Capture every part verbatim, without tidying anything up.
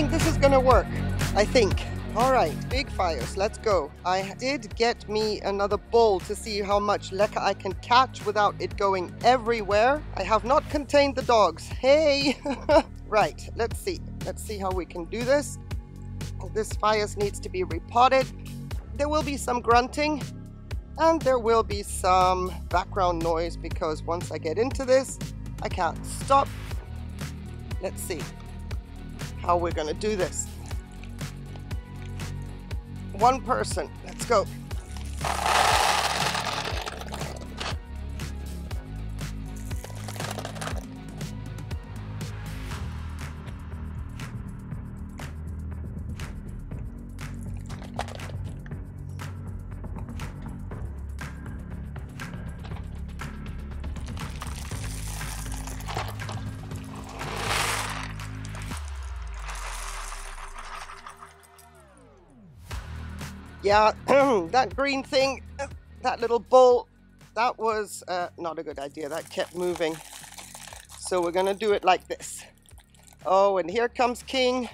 think this is gonna work. I think. All right, big Phaius, let's go. I did get me another bowl to see how much leca I can catch without it going everywhere. I have not contained the dogs. Hey! Right, let's see. Let's see how we can do this. This Phaius needs to be repotted. There will be some grunting and there will be some background noise because once I get into this, I can't stop. Let's see how we're gonna do this. One person, let's go. Yeah, that green thing, that little bowl, that was uh, not a good idea. That kept moving. So we're going to do it like this. Oh, and here comes King.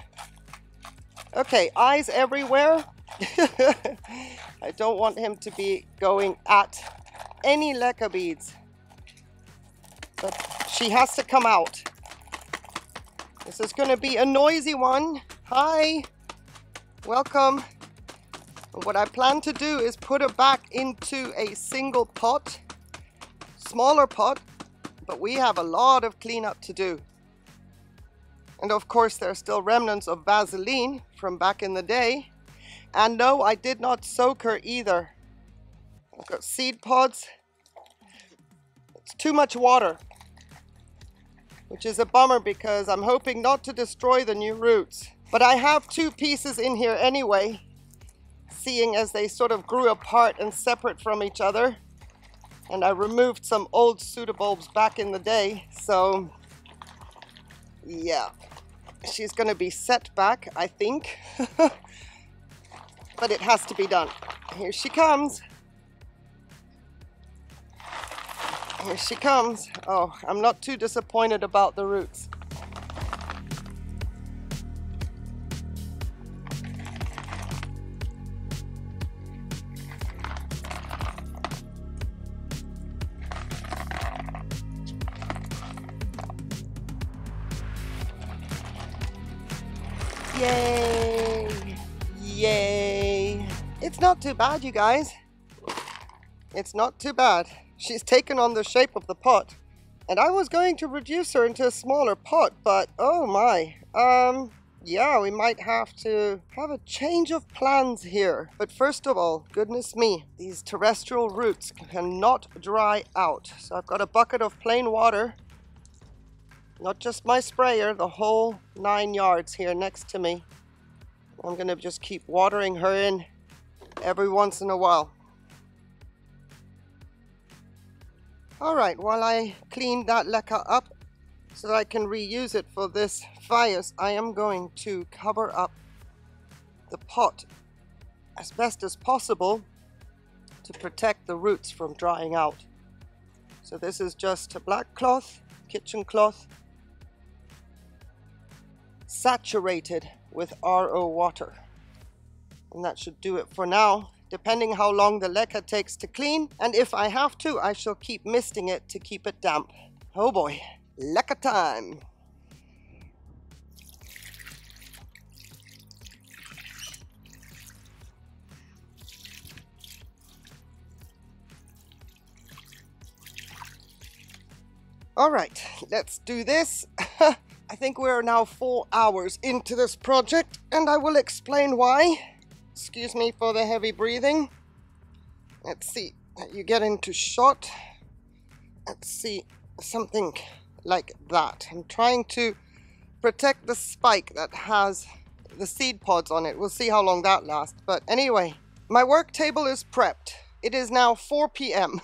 Okay, eyes everywhere. I don't want him to be going at any leca beads. But she has to come out. This is going to be a noisy one. Hi, welcome. What I plan to do is put her back into a single pot, smaller pot, but we have a lot of cleanup to do. And of course there are still remnants of Vaseline from back in the day. And no, I did not soak her either. I've got seed pods. It's too much water, which is a bummer because I'm hoping not to destroy the new roots. But I have two pieces in here anyway, seeing as they sort of grew apart and separate from each other. And I removed some old pseudobulbs back in the day. So yeah, she's gonna be set back, I think. But it has to be done. Here she comes. Here she comes. Oh, I'm not too disappointed about the roots. Yay! Yay! It's not too bad, you guys. It's not too bad. She's taken on the shape of the pot. And I was going to reduce her into a smaller pot, but oh my. Um, yeah, we might have to have a change of plans here. But first of all, goodness me, these terrestrial roots cannot dry out. So I've got a bucket of plain water. Not just my sprayer, the whole nine yards here next to me. I'm gonna just keep watering her in every once in a while. All right, while I clean that leca up so that I can reuse it for this Phaius, I am going to cover up the pot as best as possible to protect the roots from drying out. So this is just a black cloth, kitchen cloth, saturated with R O water, and that should do it for now, depending how long the leca takes to clean. And if I have to, I shall keep misting it to keep it damp. Oh boy, leca time. All right, let's do this. I think we're now four hours into this project and I will explain why. Excuse me for the heavy breathing. Let's see, you get into shot. Let's see, something like that. I'm trying to protect the spike that has the seed pods on it. We'll see how long that lasts. But anyway, my work table is prepped. It is now four P M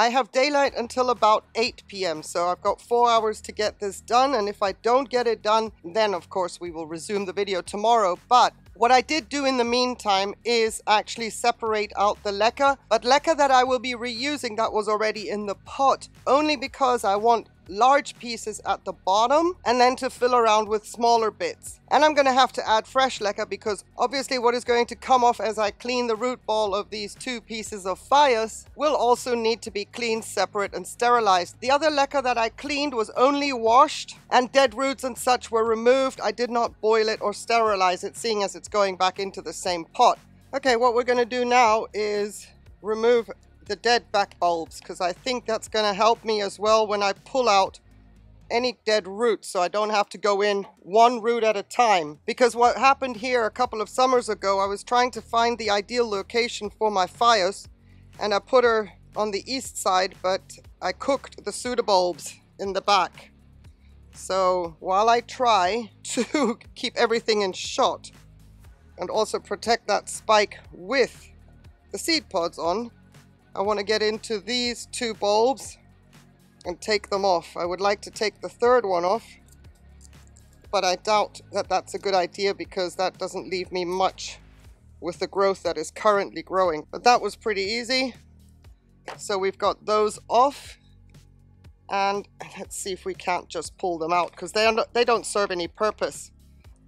I have daylight until about eight P M So I've got four hours to get this done. And if I don't get it done, then of course we will resume the video tomorrow. But what I did do in the meantime is actually separate out the leca, but leca that I will be reusing that was already in the pot, only because I want large pieces at the bottom and then to fill around with smaller bits. And I'm going to have to add fresh leca because obviously what is going to come off as I clean the root ball of these two pieces of Phaius will also need to be cleaned separate and sterilized. The other leca that I cleaned was only washed and dead roots and such were removed. I did not boil it or sterilize it, seeing as it's going back into the same pot. Okay, what we're going to do now is remove the dead back bulbs because I think that's going to help me as well when I pull out any dead roots, so I don't have to go in one root at a time. Because what happened here a couple of summers ago, I was trying to find the ideal location for my Phaius and I put her on the east side, but I cooked the pseudobulbs in the back. So while I try to keep everything in shot and also protect that spike with the seed pods on, I want to get into these two bulbs and take them off. I would like to take the third one off, but I doubt that that's a good idea because that doesn't leave me much with the growth that is currently growing. But that was pretty easy. So we've got those off, and let's see if we can't just pull them out because they are not, they don't serve any purpose.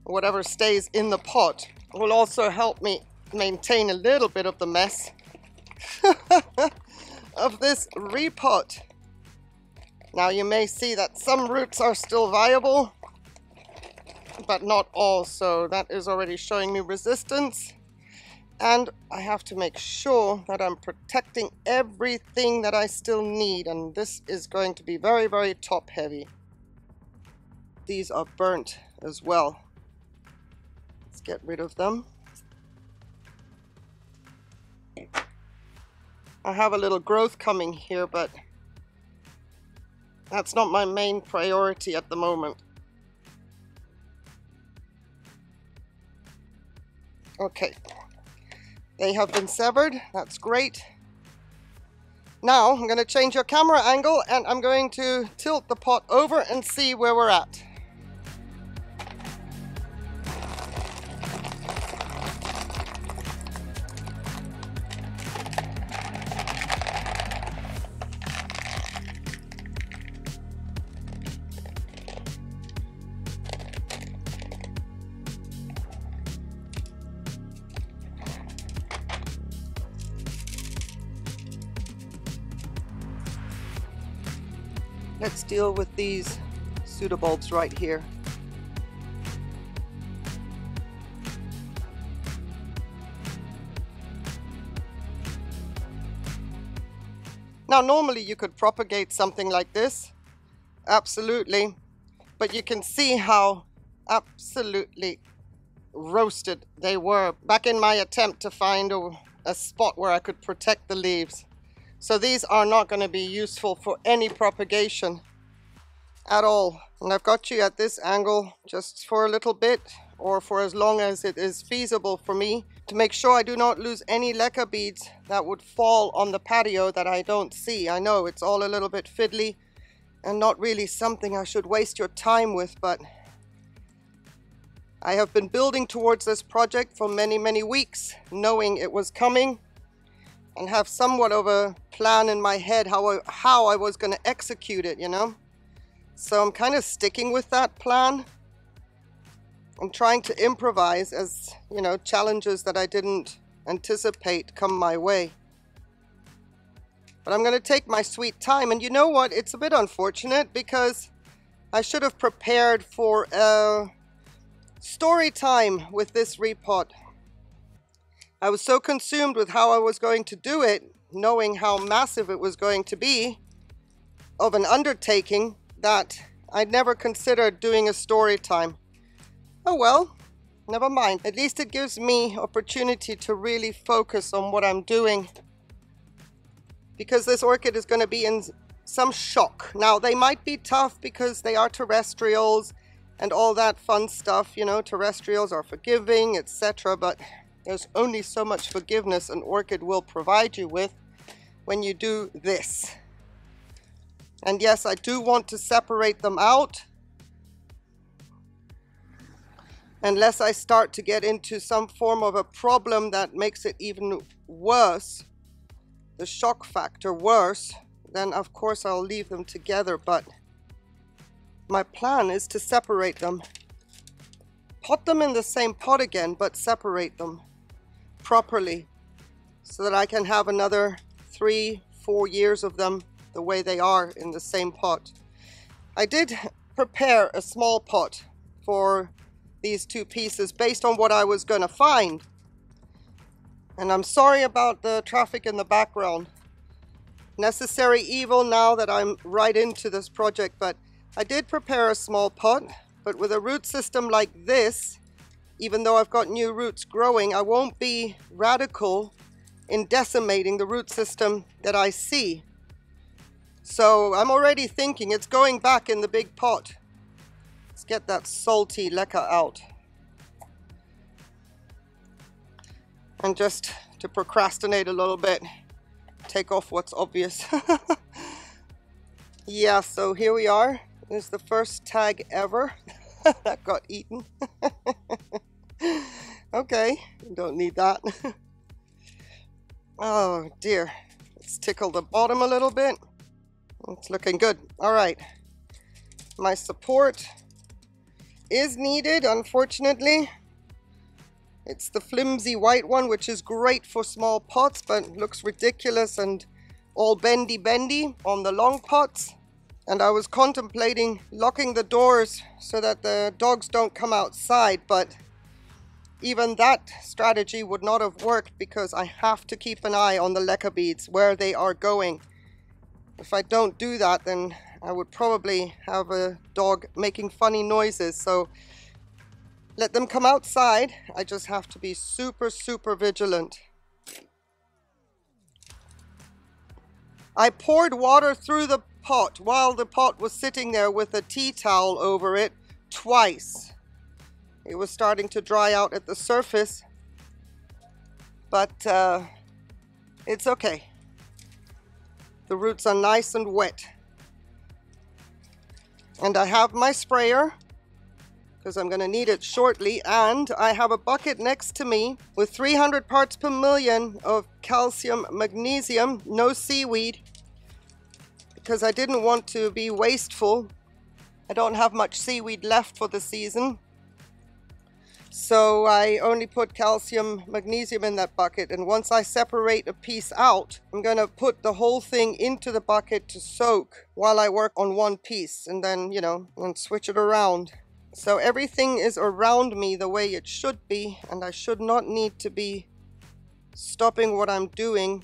Whatever stays in the pot will also help me maintain a little bit of the mess of this repot. Now you may see that some roots are still viable, but not all, so that is already showing me resistance. And I have to make sure that I'm protecting everything that I still need, and this is going to be very, very top heavy. These are burnt as well. Let's get rid of them. I have a little growth coming here, but that's not my main priority at the moment. Okay, they have been severed. That's great. Now I'm going to change your camera angle and I'm going to tilt the pot over and see where we're at. Let's deal with these pseudobulbs right here. Now, normally you could propagate something like this, absolutely, but you can see how absolutely roasted they were back in my attempt to find a, a spot where I could protect the leaves. So these are not going to be useful for any propagation at all. And I've got you at this angle just for a little bit, or for as long as it is feasible for me, to make sure I do not lose any leca beads that would fall on the patio that I don't see. I know it's all a little bit fiddly and not really something I should waste your time with, but I have been building towards this project for many, many weeks, knowing it was coming, and have somewhat of a plan in my head how I, how I was going to execute it, you know? So I'm kind of sticking with that plan. I'm trying to improvise as, you know, challenges that I didn't anticipate come my way. But I'm going to take my sweet time. And you know what? It's a bit unfortunate because I should have prepared for a story time with this repot. I was so consumed with how I was going to do it, knowing how massive it was going to be of an undertaking, that I'd never considered doing a story time. Oh well, never mind. At least it gives me opportunity to really focus on what I'm doing, because this orchid is going to be in some shock. Now, they might be tough because they are terrestrials and all that fun stuff, you know, terrestrials are forgiving, et cetera, but there's only so much forgiveness an orchid will provide you with when you do this. And yes, I do want to separate them out, unless I start to get into some form of a problem that makes it even worse, the shock factor worse, then of course I'll leave them together. But my plan is to separate them. Pot them in the same pot again, but separate them properly so that I can have another three, four years of them the way they are in the same pot. I did prepare a small pot for these two pieces based on what I was going to find. And I'm sorry about the traffic in the background. Necessary evil now that I'm right into this project, but I did prepare a small pot. But with a root system like this, even though I've got new roots growing, I won't be radical in decimating the root system that I see. So I'm already thinking it's going back in the big pot. Let's get that salty leca out. And just to procrastinate a little bit, take off what's obvious. Yeah, so here we are. This is the first tag ever that got eaten. Okay, don't need that. Oh dear, let's tickle the bottom a little bit. It's looking good. All right, my support is needed, unfortunately. It's the flimsy white one, which is great for small pots, but looks ridiculous and all bendy bendy on the long pots. And I was contemplating locking the doors so that the dogs don't come outside, but even that strategy would not have worked because I have to keep an eye on the leca beads, where they are going. If I don't do that, then I would probably have a dog making funny noises. So let them come outside. I just have to be super, super vigilant. I poured water through the pot while the pot was sitting there with a tea towel over it twice. It was starting to dry out at the surface, but uh, it's okay. The roots are nice and wet. And I have my sprayer because I'm going to need it shortly, and I have a bucket next to me with three hundred parts per million of calcium magnesium, no seaweed, because I didn't want to be wasteful. I don't have much seaweed left for the season. So I only put calcium magnesium in that bucket. And once I separate a piece out, I'm going to put the whole thing into the bucket to soak while I work on one piece. And then, you know, and switch it around. So everything is around me the way it should be. And I should not need to be stopping what I'm doing,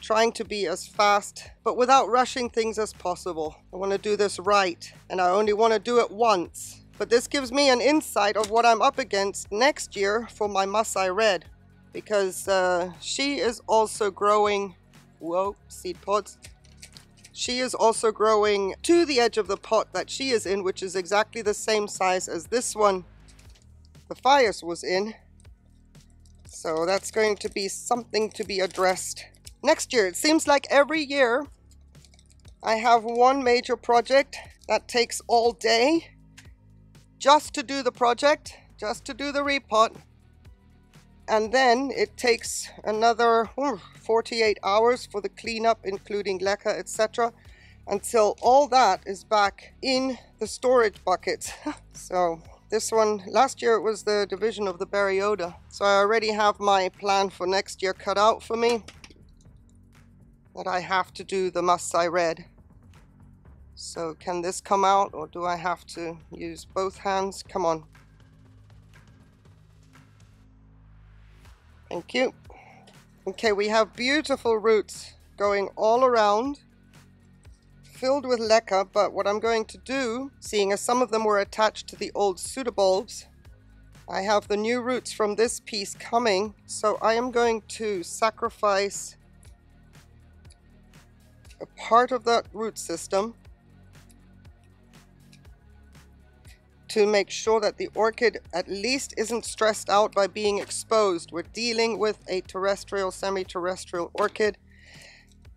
trying to be as fast, but without rushing things as possible. I want to do this right, and I only want to do it once. But this gives me an insight of what I'm up against next year for my Maasai Red, because uh, she is also growing, whoa, seed pods. She is also growing to the edge of the pot that she is in, which is exactly the same size as this one the Phaius was in. So that's going to be something to be addressed next year. It seems like every year I have one major project that takes all day just to do the project, just to do the repot. And then it takes another oh, forty-eight hours for the cleanup, including leca, et cetera, until all that is back in the storage buckets. So this one, last year it was the division of the berryoda. So I already have my plan for next year cut out for me, that I have to do the Maasai Red. So can this come out, or do I have to use both hands? Come on. Thank you. Okay, we have beautiful roots going all around, filled with leca, but what I'm going to do, seeing as some of them were attached to the old pseudobulbs, I have the new roots from this piece coming, so I am going to sacrifice a part of that root system to make sure that the orchid at least isn't stressed out by being exposed. We're dealing with a terrestrial, semi-terrestrial orchid,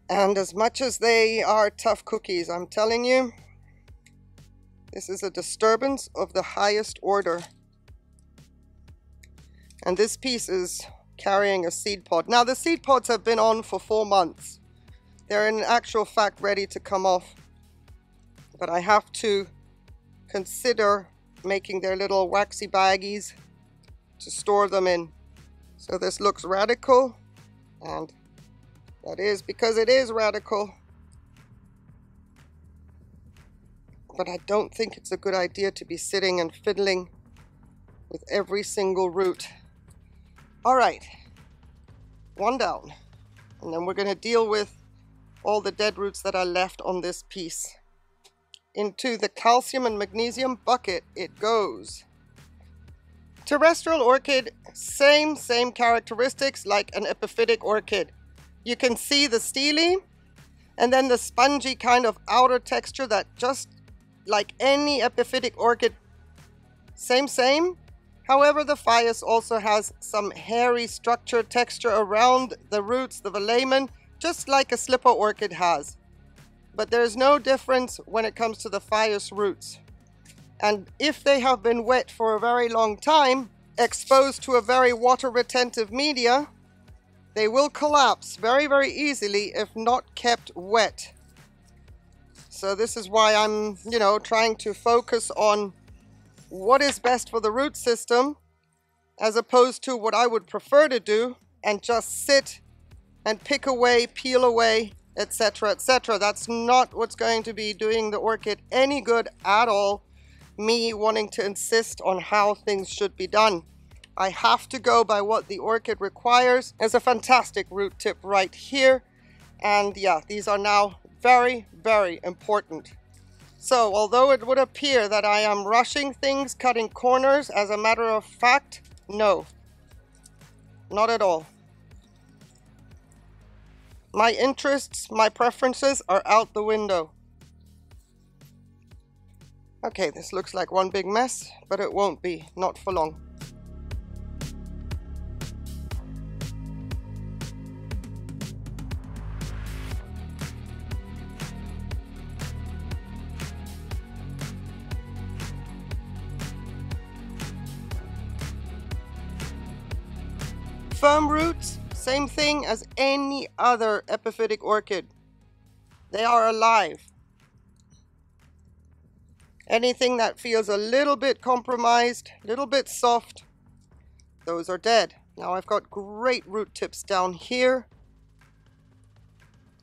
and as much as they are tough cookies, I'm telling you, this is a disturbance of the highest order. And this piece is carrying a seed pod. Now, the seed pods have been on for four months. They're in actual fact ready to come off, but I have to consider making their little waxy baggies to store them in. So this looks radical, and that is because it is radical. But I don't think it's a good idea to be sitting and fiddling with every single root. All right, one down. And then we're going to deal with all the dead roots that are left on this piece. Into the calcium and magnesium bucket it goes. Terrestrial orchid, same, same characteristics like an epiphytic orchid. You can see the stele and then the spongy kind of outer texture that just like any epiphytic orchid, same, same. However, the Phaius also has some hairy structure texture around the roots, the velamen, just like a slipper orchid has. But there's no difference when it comes to the Phaius roots. And if they have been wet for a very long time, exposed to a very water retentive media, they will collapse very, very easily if not kept wet. So this is why I'm, you know, trying to focus on what is best for the root system, as opposed to what I would prefer to do and just sit and pick away, peel away, etc, et cetera. That's not what's going to be doing the orchid any good at all. Me wanting to insist on how things should be done. I have to go by what the orchid requires. There's a fantastic root tip right here. And yeah, these are now very, very important. So although it would appear that I am rushing things, cutting corners, as a matter of fact, no, not at all. My interests, my preferences are out the window. Okay, this looks like one big mess, but it won't be, not for long. Firm roots, same thing as any other epiphytic orchid. They are alive. Anything that feels a little bit compromised, a little bit soft, those are dead. Now I've got great root tips down here.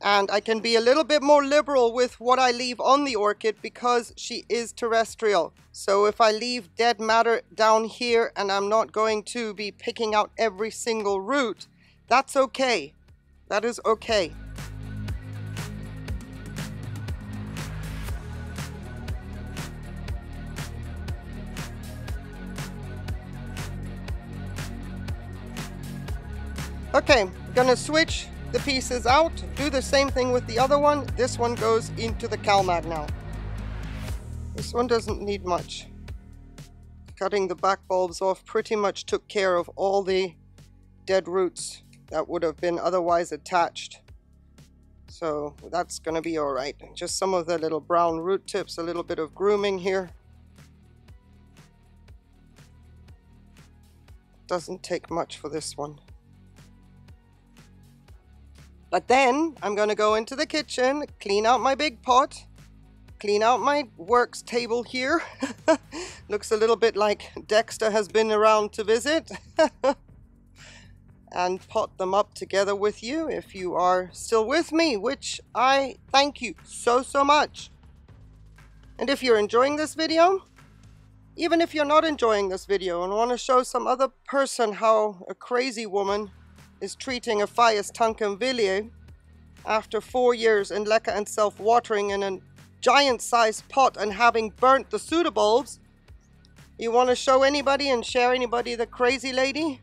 And I can be a little bit more liberal with what I leave on the orchid because she is terrestrial. So if I leave dead matter down here and I'm not going to be picking out every single root, that's okay. That is okay. Okay, gonna switch the pieces out, do the same thing with the other one. This one goes into the CalMag now. This one doesn't need much. Cutting the back bulbs off pretty much took care of all the dead roots that would have been otherwise attached. So that's gonna be all right. Just some of the little brown root tips, a little bit of grooming here. Doesn't take much for this one. But then I'm going to go into the kitchen, clean out my big pot, clean out my works table here. Looks a little bit like Dexter has been around to visit. And pot them up together with you if you are still with me, which I thank you so, so much. And if you're enjoying this video, even if you're not enjoying this video and want to show some other person how a crazy woman is treating a Phaius tankervilleae after four years in leca and self-watering in a giant-sized pot and having burnt the pseudobulbs, you want to show anybody and share anybody the crazy lady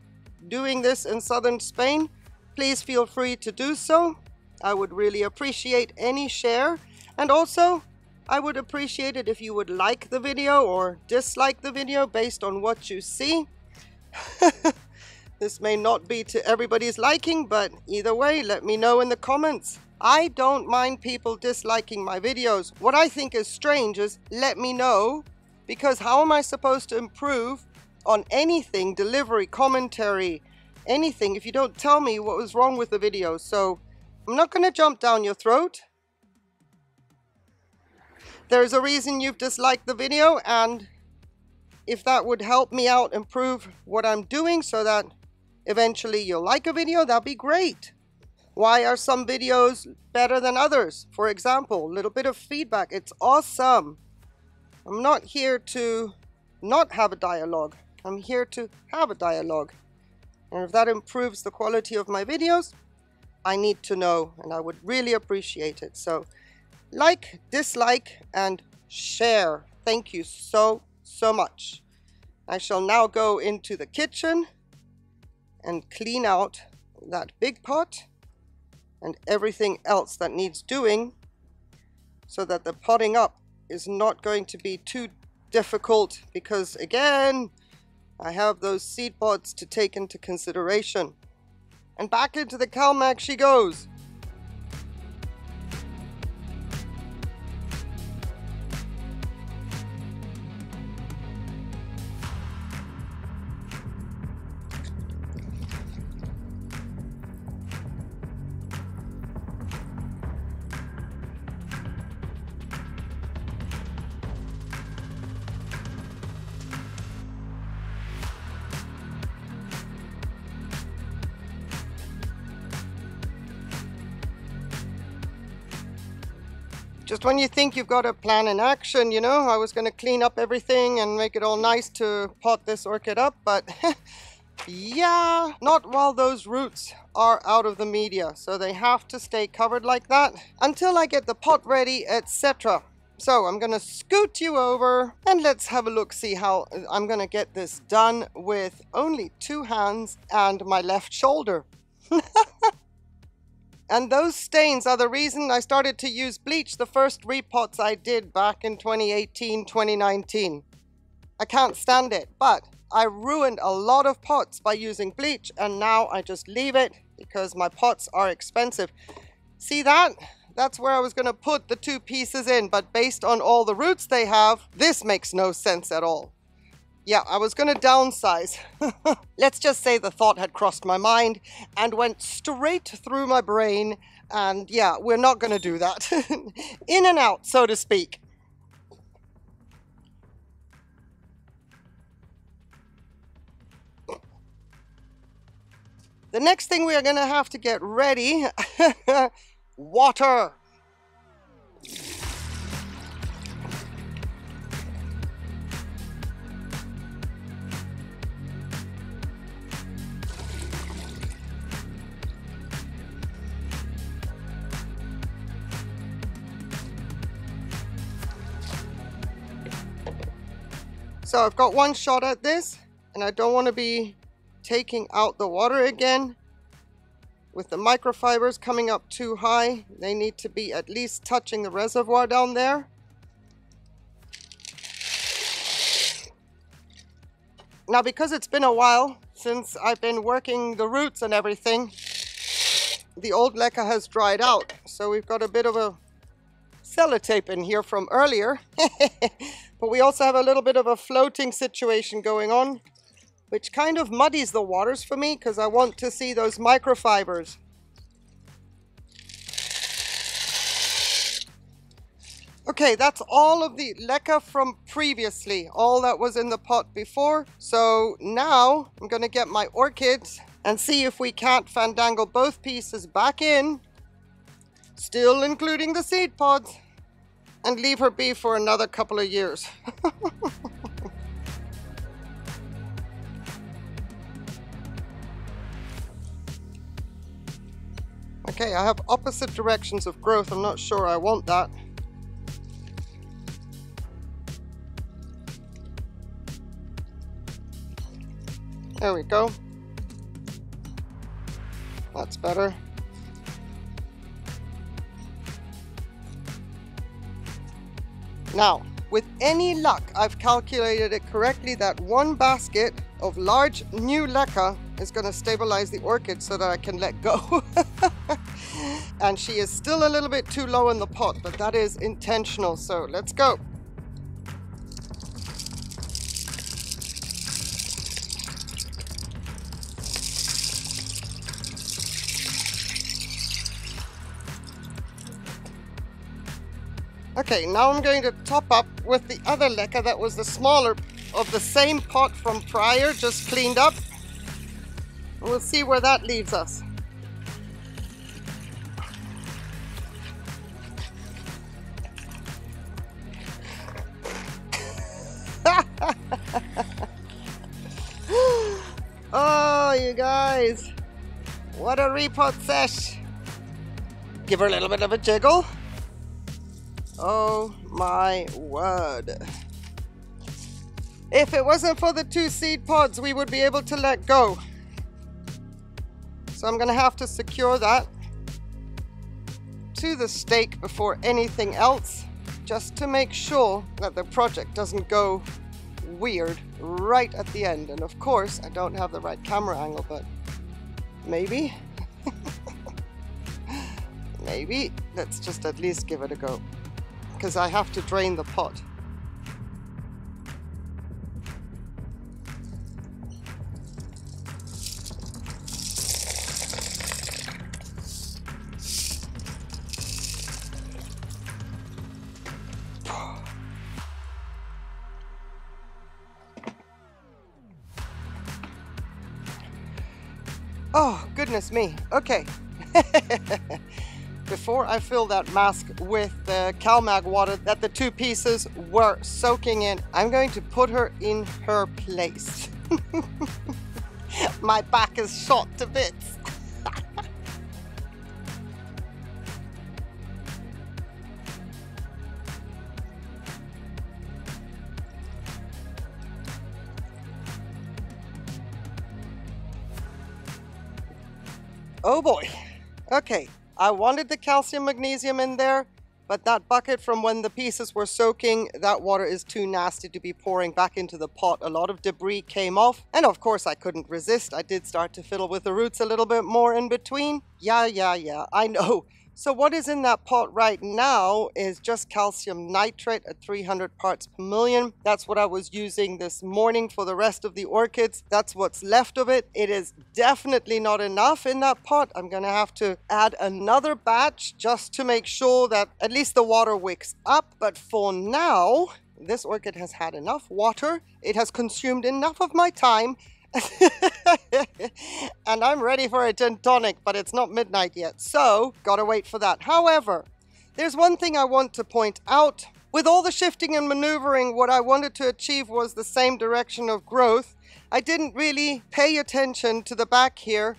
doing this in southern Spain, please feel free to do so. I would really appreciate any share. And also, I would appreciate it if you would like the video or dislike the video based on what you see. This may not be to everybody's liking, but either way, let me know in the comments. I don't mind people disliking my videos. What I think is strange is let me know, because how am I supposed to improve on anything, delivery, commentary, anything, if you don't tell me what was wrong with the video? So I'm not going to jump down your throat. There's a reason you've disliked the video, and if that would help me out improve what I'm doing so that eventually you'll like a video, that'd be great. Why are some videos better than others? For example, a little bit of feedback. It's awesome. I'm not here to not have a dialogue. I'm here to have a dialogue. And if that improves the quality of my videos, I need to know, and I would really appreciate it. So like, dislike, and share. Thank you so, so much. I shall now go into the kitchen and clean out that big pot and everything else that needs doing, so that the potting up is not going to be too difficult, because again, I have those seed pods to take into consideration. And back into the CalMag she goes. Just when you think you've got a plan in action, you know, I was going to clean up everything and make it all nice to pot this orchid up, but yeah, not while those roots are out of the media. So they have to stay covered like that until I get the pot ready, et cetera. So I'm going to scoot you over and let's have a look, see how I'm going to get this done with only two hands and my left shoulder. And those stains are the reason I started to use bleach the first repots I did back in twenty eighteen, twenty nineteen. I can't stand it, but I ruined a lot of pots by using bleach, and now I just leave it because my pots are expensive. See that? That's where I was gonna put the two pieces in, but based on all the roots they have, this makes no sense at all. Yeah, I was going to downsize. Let's just say the thought had crossed my mind and went straight through my brain. And yeah, we're not going to do that. In and out, so to speak. The next thing we are going to have to get ready, water. So I've got one shot at this, and I don't want to be taking out the water again. With the microfibers coming up too high, they need to be at least touching the reservoir down there. Now, because it's been a while since I've been working the roots and everything, the old leca has dried out. So we've got a bit of a sellotape in here from earlier. But we also have a little bit of a floating situation going on, which kind of muddies the waters for me because I want to see those microfibers. Okay, that's all of the leca from previously, all that was in the pot before. So now I'm going to get my orchids and see if we can't fandangle both pieces back in, still including the seed pods, and leave her be for another couple of years. Okay, I have opposite directions of growth. I'm not sure I want that. There we go. That's better. Now, with any luck, I've calculated it correctly that one basket of large new leca is going to stabilize the orchid so that I can let go. And she is still a little bit too low in the pot, but that is intentional. So let's go. Okay, now I'm going to top up with the other leca that was the smaller of the same pot from prior, just cleaned up. And we'll see where that leaves us. Oh, you guys, what a repot sesh. Give her a little bit of a jiggle. Oh my word. If it wasn't for the two seed pods, we would be able to let go. So I'm gonna have to secure that to the stake before anything else, just to make sure that the project doesn't go weird right at the end. And of course, I don't have the right camera angle, but maybe, maybe, let's just at least give it a go, because I have to drain the pot. Oh, goodness me. Okay. Before I fill that mask with the CalMag water that the two pieces were soaking in, I'm going to put her in her place. My back is shot to bits. Oh boy. Okay, I wanted the calcium magnesium in there, but that bucket from when the pieces were soaking, that water is too nasty to be pouring back into the pot. A lot of debris came off, and of course I couldn't resist. I did start to fiddle with the roots a little bit more in between. Yeah, yeah, yeah, I know. So what is in that pot right now is just calcium nitrate at three hundred parts per million. That's what I was using this morning for the rest of the orchids. That's what's left of it. It is definitely not enough in that pot. I'm going to have to add another batch just to make sure that at least the water wicks up. But for now, this orchid has had enough water. It has consumed enough of my time. And I'm ready for a gin tonic, but it's not midnight yet, so gotta wait for that. However, there's one thing I want to point out. With all the shifting and maneuvering, what I wanted to achieve was the same direction of growth. I didn't really pay attention to the back here,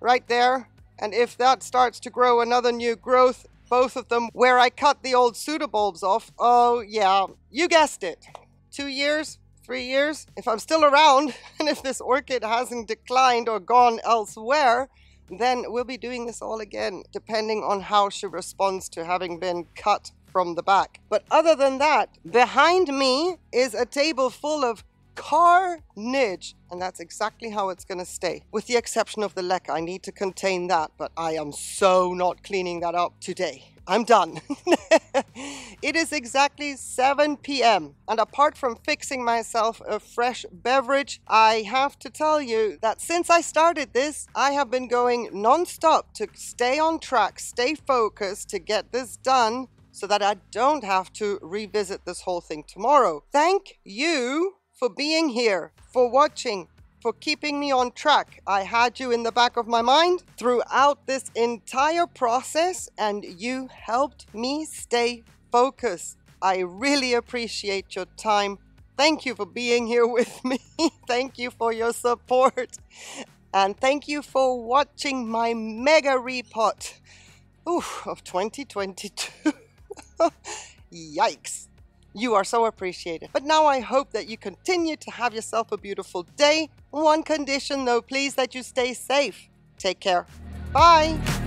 right there, and if that starts to grow another new growth, both of them where I cut the old pseudobulbs off, oh yeah, you guessed it, two years, three years, if I'm still around and if this orchid hasn't declined or gone elsewhere, then we'll be doing this all again, depending on how she responds to having been cut from the back. But other than that, behind me is a table full of carnage, and that's exactly how it's going to stay, with the exception of the leca. I need to contain that, but I am so not cleaning that up today. I'm done. It is exactly seven p m and apart from fixing myself a fresh beverage, I have to tell you that since I started this, I have been going non-stop to stay on track, stay focused, to get this done so that I don't have to revisit this whole thing tomorrow. Thank you for being here, for watching, for keeping me on track. I had you in the back of my mind throughout this entire process, and you helped me stay focused. I really appreciate your time. Thank you for being here with me. Thank you for your support. And thank you for watching my mega repot oof, of twenty twenty-two. Yikes. You are so appreciated. But now I hope that you continue to have yourself a beautiful day. One condition though, please, that you stay safe. Take care. Bye.